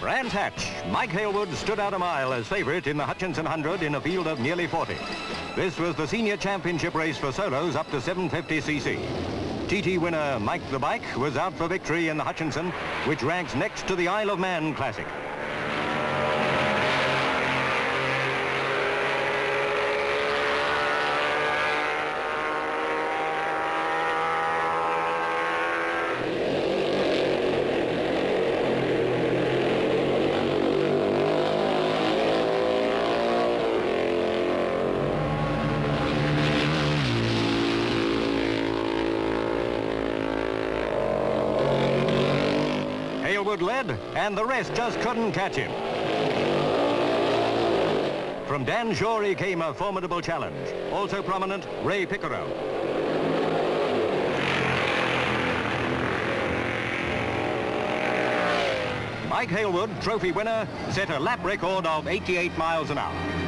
Brands Hatch, Mike Hailwood stood out a mile as favorite in the Hutchinson 100 in a field of nearly 40. This was the senior championship race for solos up to 750cc. TT winner Mike the Bike was out for victory in the Hutchinson, which ranks next to the Isle of Man Classic. Hailwood led, and the rest just couldn't catch him. From Don Shorey came a formidable challenge. Also prominent, Ray Pickerell. Mike Hailwood, trophy winner, set a lap record of 88 miles an hour.